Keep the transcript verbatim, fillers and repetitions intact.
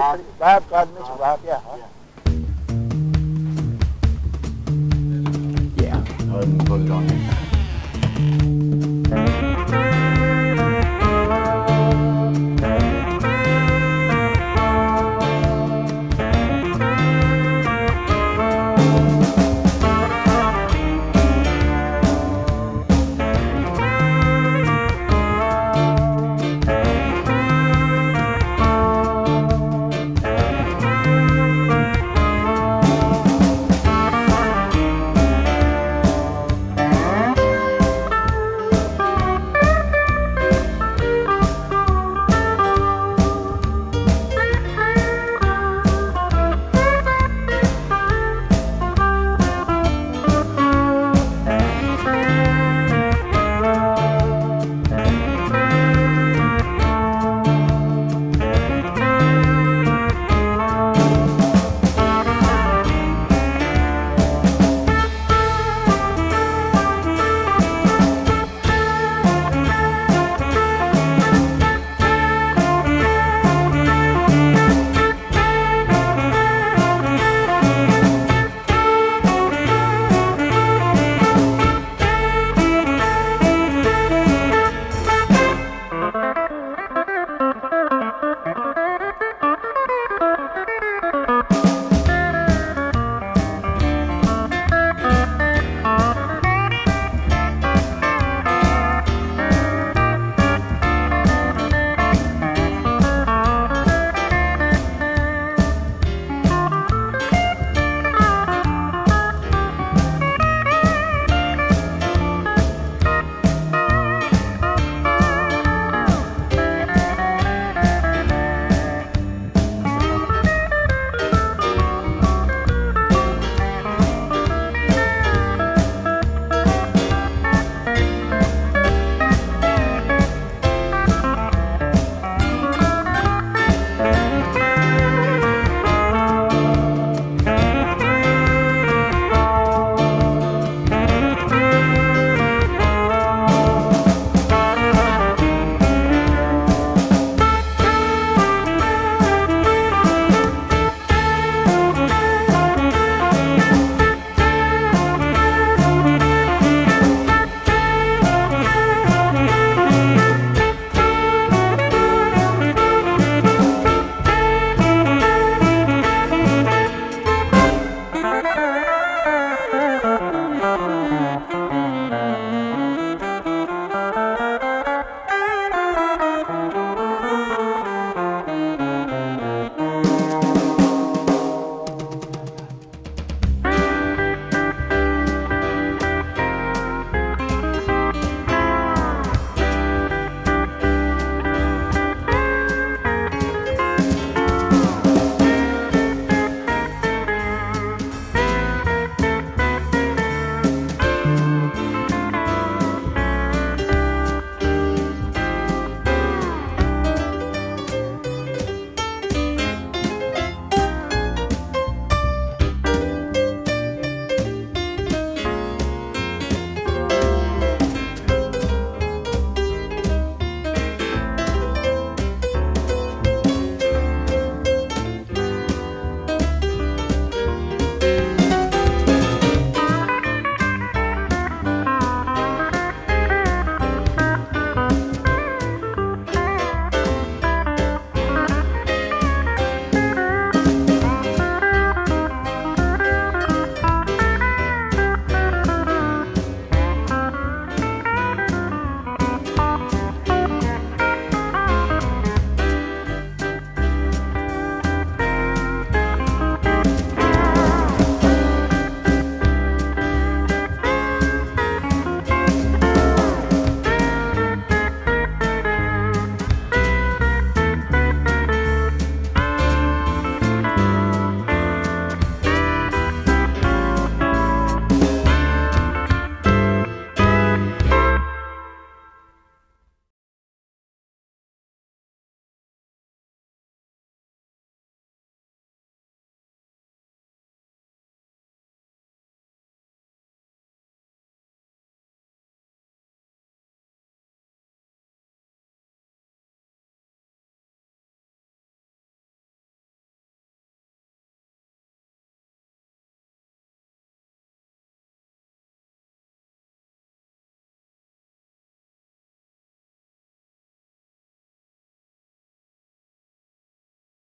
Bab kadmi subhab ya. Yeah.